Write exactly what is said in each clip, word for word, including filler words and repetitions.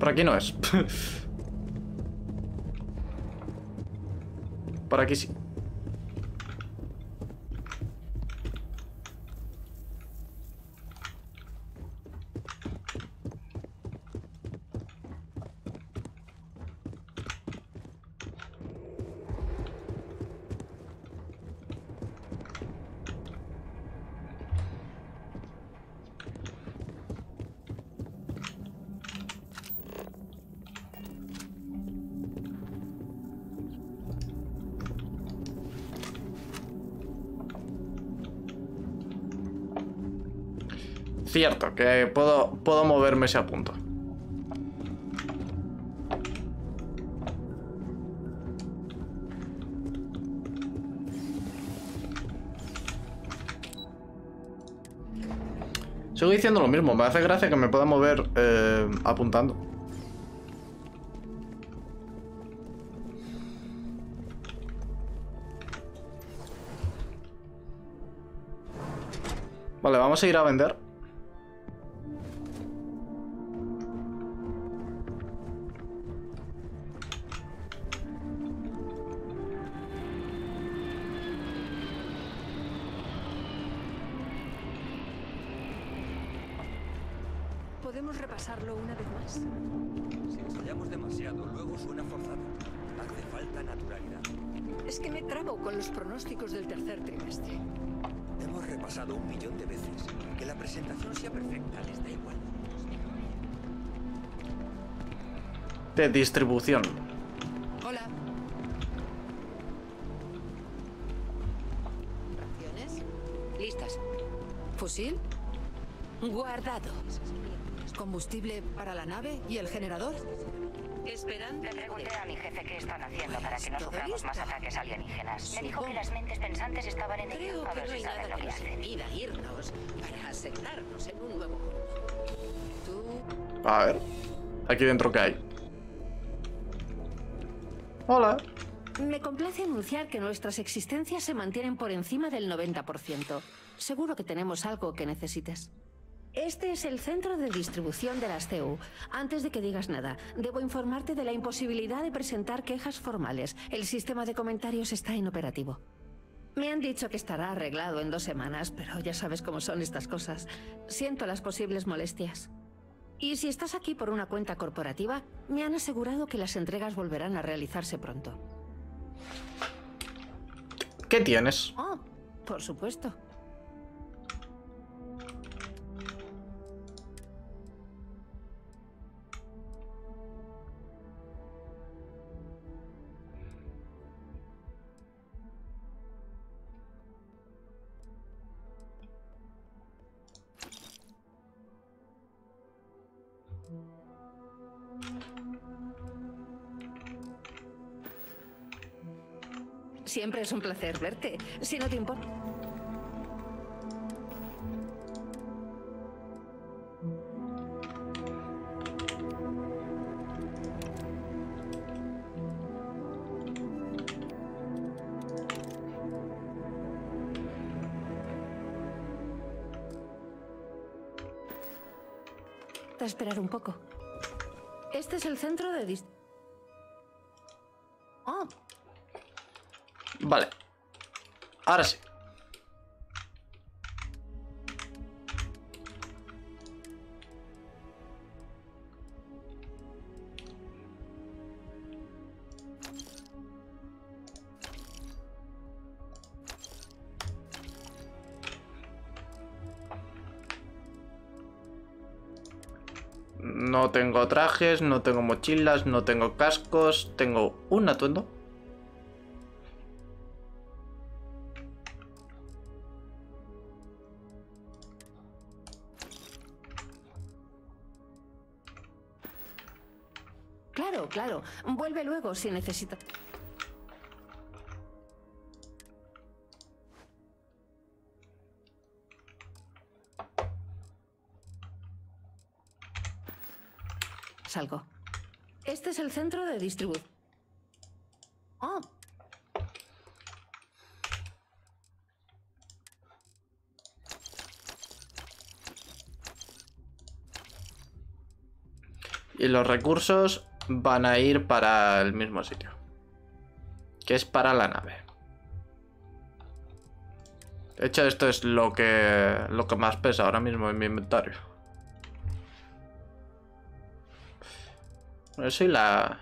Por aquí no es. Por aquí sí. Cierto, que puedo, puedo moverme ese punto. Sigo diciendo lo mismo, me hace gracia que me pueda mover eh, apuntando. Vale, vamos a ir a vender. De distribución. Hola. Raciones listas. Fusil guardado. Combustible para la nave y el generador. Esperando. Le pregunté a mi jefe qué están haciendo para que no suframos más ataques alienígenas. Me dijo que las mentes pensantes estaban en ello. A ver si saben lo que hacen. Irnos para asentarnos en un nuevo. Tú. A ver. Aquí dentro que hay. Hola. Me complace anunciar que nuestras existencias se mantienen por encima del noventa por ciento. Seguro que tenemos algo que necesites. Este es el centro de distribución de las C U. Antes de que digas nada, debo informarte de la imposibilidad de presentar quejas formales. El sistema de comentarios está inoperativo. Me han dicho que estará arreglado en dos semanas, pero ya sabes cómo son estas cosas. Siento las posibles molestias. Y si estás aquí por una cuenta corporativa, me han asegurado que las entregas volverán a realizarse pronto. ¿Qué tienes? Oh, por supuesto. Siempre es un placer verte, si no te importa. Te esperar un poco. Este es el centro de dist... Oh. Vale, ahora sí. No tengo trajes, no tengo mochilas, no tengo cascos, tengo un atuendo. Claro, vuelve luego si necesitas. Salgo. Este es el centro de distribución. Oh. Y los recursos van a ir para el mismo sitio, que es para la nave. De hecho, esto es lo que, lo que más pesa ahora mismo en mi inventario. Eso y la...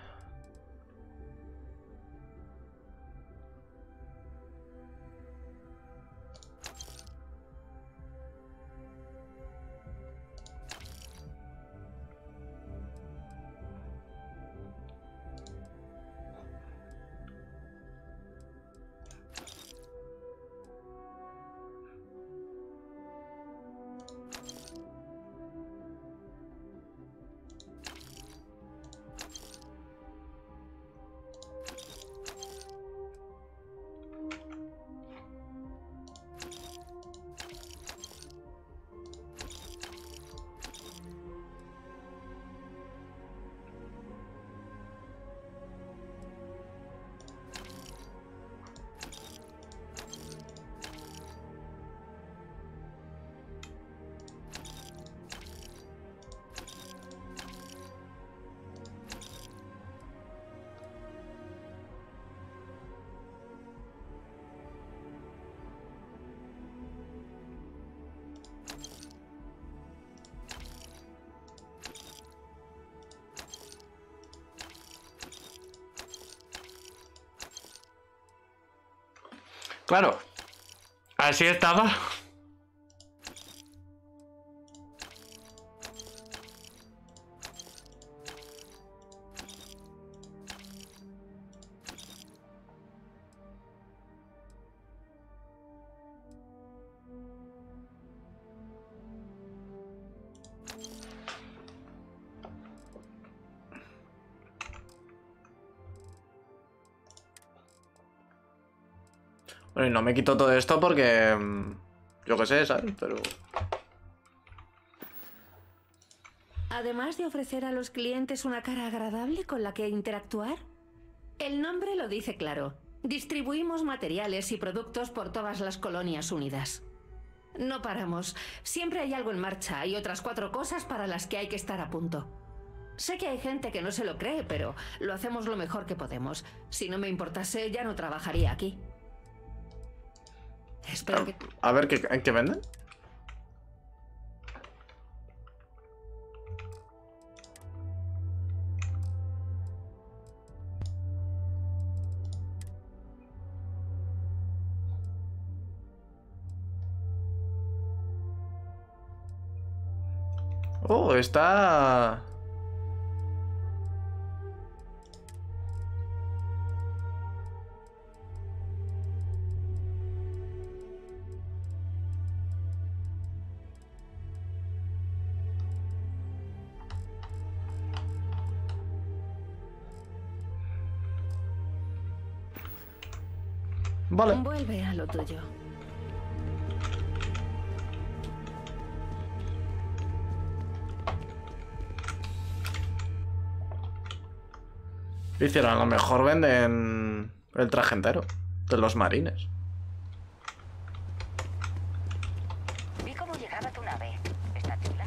Claro, así estaba. Bueno, y no me quito todo esto porque... yo qué sé, ¿sabes? Pero... Además de ofrecer a los clientes una cara agradable con la que interactuar, el nombre lo dice claro. Distribuimos materiales y productos por todas las Colonias Unidas. No paramos. Siempre hay algo en marcha y otras cuatro cosas para las que hay que estar a punto. Sé que hay gente que no se lo cree, pero lo hacemos lo mejor que podemos. Si no me importase, ya no trabajaría aquí. Espero que... A ver, ¿qué, qué venden? Oh, está... Vale. Vuelve a lo tuyo. Hicieron, a lo mejor venden el traje entero de los marines. Vi cómo llegaba tu nave. ¿Está chula?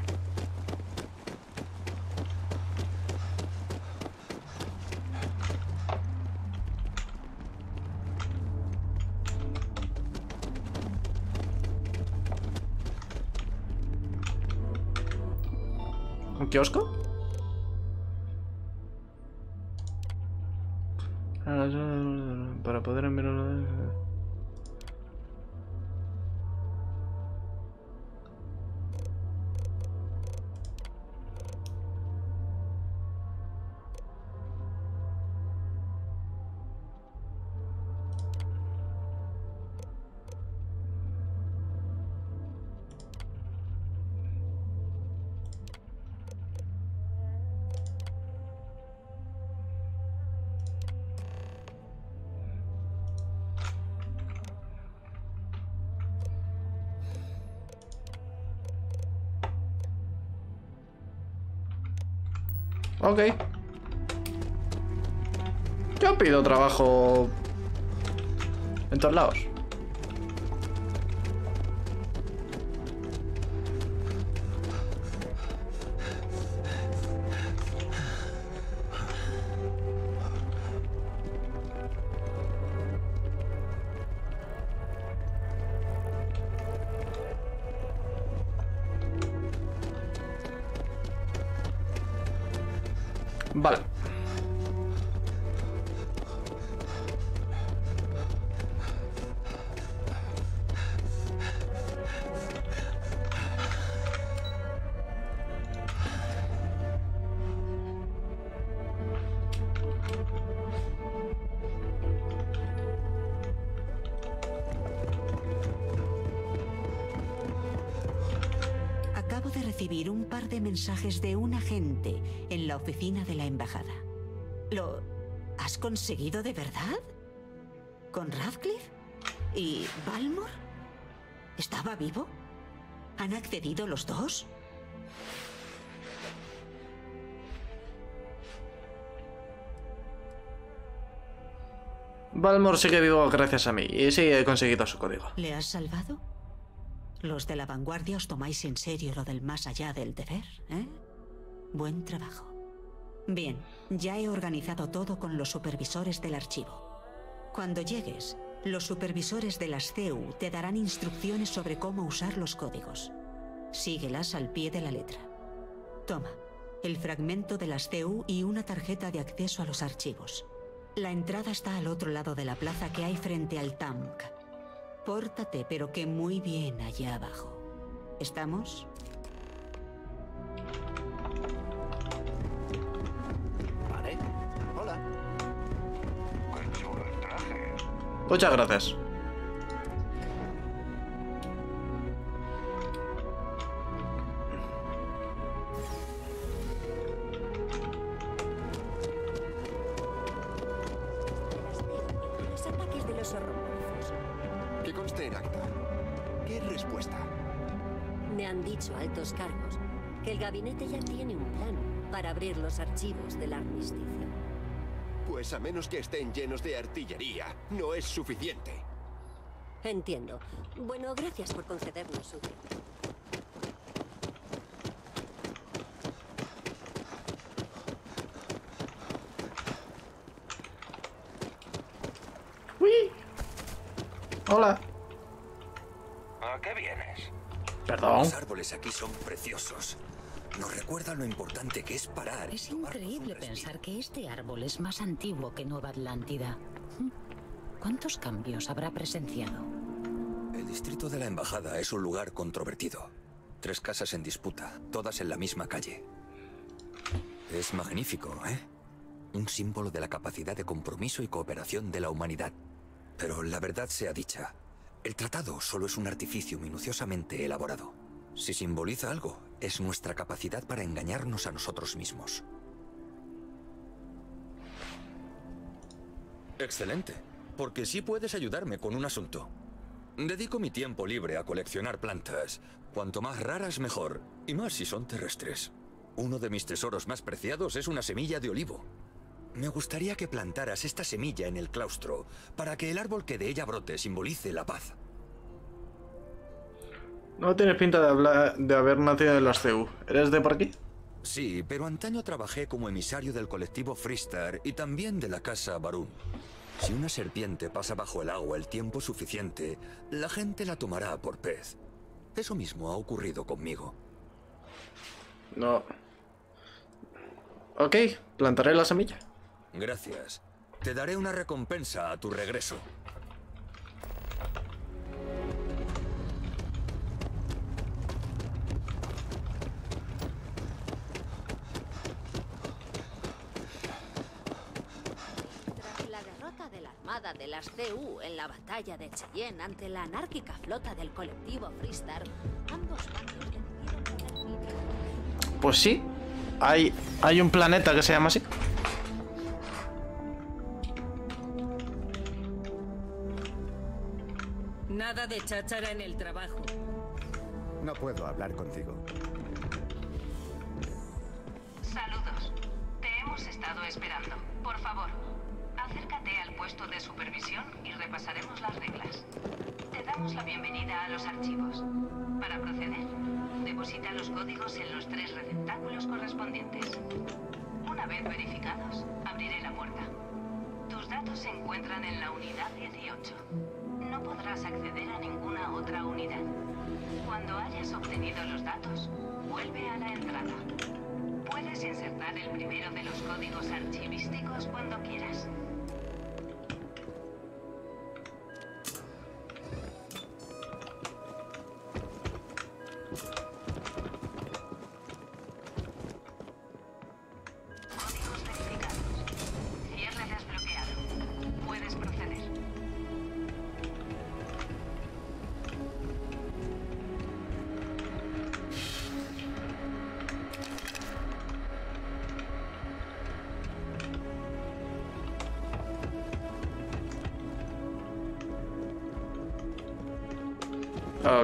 ¿Kiosco? Para poder enviar una... Ok. Yo pido trabajo en todos lados. Vale. Acabo de recibir un par de mensajes de un agente en la oficina de la embajada. ¿Lo has conseguido de verdad? ¿Con Radcliffe? ¿Y Balmor? ¿Estaba vivo? ¿Han accedido los dos? Balmor sigue vivo gracias a mí y sí he conseguido su código. ¿Le has salvado? Los de la vanguardia os tomáis en serio lo del más allá del deber, ¿eh? Buen trabajo. Bien, ya he organizado todo con los supervisores del archivo. Cuando llegues, los supervisores de las C U te darán instrucciones sobre cómo usar los códigos. Síguelas al pie de la letra. Toma, el fragmento de las C U y una tarjeta de acceso a los archivos. La entrada está al otro lado de la plaza que hay frente al T A M C. Pórtate, pero que muy bien allá abajo. ¿Estamos? Vale. Hola. Qué chulo el traje. Muchas gracias. Cargos, que el gabinete ya tiene un plan para abrir los archivos del armisticio. Pues a menos que estén llenos de artillería, no es suficiente. Entiendo. Bueno, gracias por concedernos su tiempo. ¡Uy! Hola. ¿A qué vienes? Perdón. Los árboles aquí son preciosos. Nos recuerda lo importante que es parar. Es increíble pensar que este árbol es más antiguo que Nueva Atlántida. ¿Cuántos cambios habrá presenciado? El distrito de la embajada es un lugar controvertido. Tres casas en disputa, todas en la misma calle. Es magnífico, ¿eh? Un símbolo de la capacidad de compromiso y cooperación de la humanidad. Pero la verdad sea dicha, el tratado solo es un artificio minuciosamente elaborado. Si simboliza algo, es nuestra capacidad para engañarnos a nosotros mismos. Excelente, porque sí puedes ayudarme con un asunto. Dedico mi tiempo libre a coleccionar plantas. Cuanto más raras, mejor, y más si son terrestres. Uno de mis tesoros más preciados es una semilla de olivo. Me gustaría que plantaras esta semilla en el claustro, para que el árbol que de ella brote simbolice la paz. No tienes pinta de, hablar, de haber nacido en las C U. ¿Eres de por aquí? Sí, pero antaño trabajé como emisario del colectivo Freestar y también de la casa Baroom. Si una serpiente pasa bajo el agua el tiempo suficiente, la gente la tomará por pez. Eso mismo ha ocurrido conmigo. No. Ok, plantaré la semilla. Gracias. Te daré una recompensa a tu regreso. Tras la derrota de la armada de las C U en la batalla de Cheyenne ante la anárquica flota del colectivo Freestar, ambos bandos decidieron... Pues sí, hay, hay un planeta que se llama así. Nada de cháchara en el trabajo. No puedo hablar contigo. Saludos. Te hemos estado esperando. Por favor, acércate al puesto de supervisión y repasaremos las reglas. Te damos la bienvenida a los archivos. Para proceder, deposita los códigos en los tres receptáculos correspondientes. Una vez verificados, abriré la puerta. Tus datos se encuentran en la unidad dieciocho. No podrás acceder a ninguna otra unidad. Cuando hayas obtenido los datos, vuelve a la entrada. Puedes insertar el primero de los códigos archivísticos cuando quieras.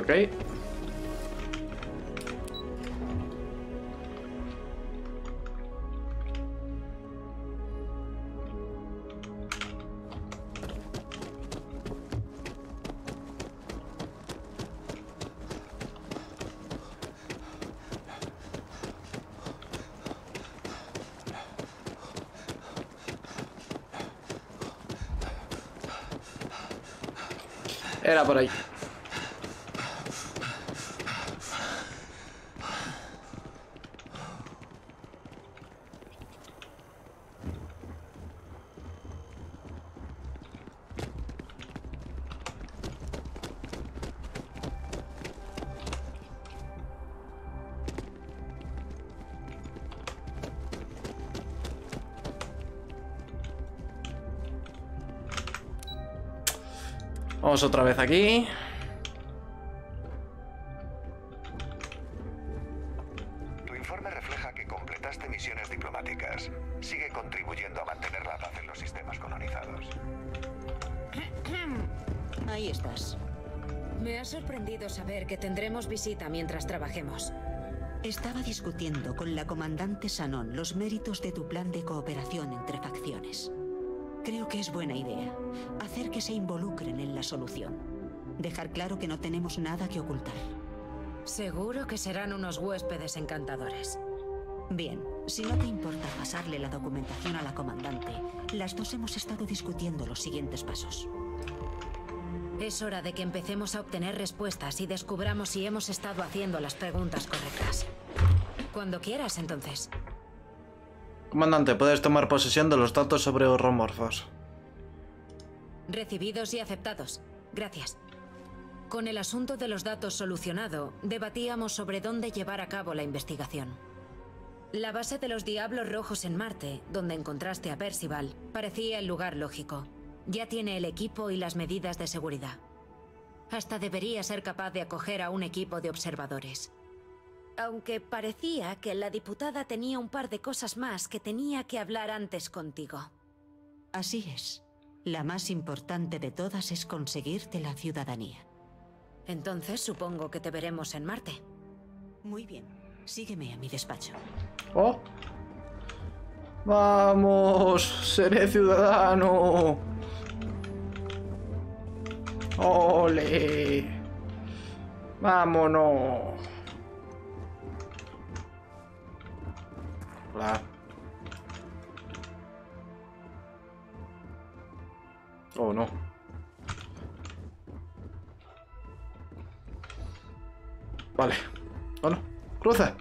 Ok. Era por ahí. Vamos otra vez aquí. Tu informe refleja que completaste misiones diplomáticas. Sigue contribuyendo a mantener la paz en los sistemas colonizados. Ahí estás. Me ha sorprendido saber que tendremos visita mientras trabajemos. Estaba discutiendo con la comandante Sanón los méritos de tu plan de cooperación entre facciones. Creo que es buena idea hacer que se involucren en la solución. Dejar claro que no tenemos nada que ocultar. Seguro que serán unos huéspedes encantadores. Bien, si no te importa pasarle la documentación a la comandante, las dos hemos estado discutiendo los siguientes pasos. Es hora de que empecemos a obtener respuestas y descubramos si hemos estado haciendo las preguntas correctas. Cuando quieras, entonces. Comandante, puedes tomar posesión de los datos sobre Terromorfos. Recibidos y aceptados. Gracias. Con el asunto de los datos solucionado, debatíamos sobre dónde llevar a cabo la investigación. La base de los Diablos Rojos en Marte, donde encontraste a Percival, parecía el lugar lógico. Ya tiene el equipo y las medidas de seguridad. Hasta debería ser capaz de acoger a un equipo de observadores. Aunque parecía que la diputada tenía un par de cosas más que tenía que hablar antes contigo. Así es. La más importante de todas es conseguirte la ciudadanía. Entonces supongo que te veremos en Marte. Muy bien. Sígueme a mi despacho. ¡Oh! ¡Vamos! ¡Seré ciudadano! ¡Ole! ¡Vámonos! Hola. Oh, no. Vale. Oh, no. Cruza.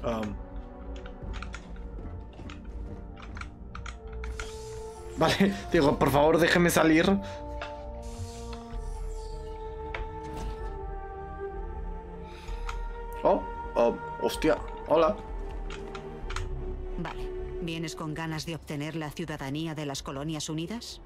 Um. Vale, digo, por favor, déjeme salir. Oh, oh, hostia, hola. Vale, ¿vienes con ganas de obtener la ciudadanía de las Colonias Unidas?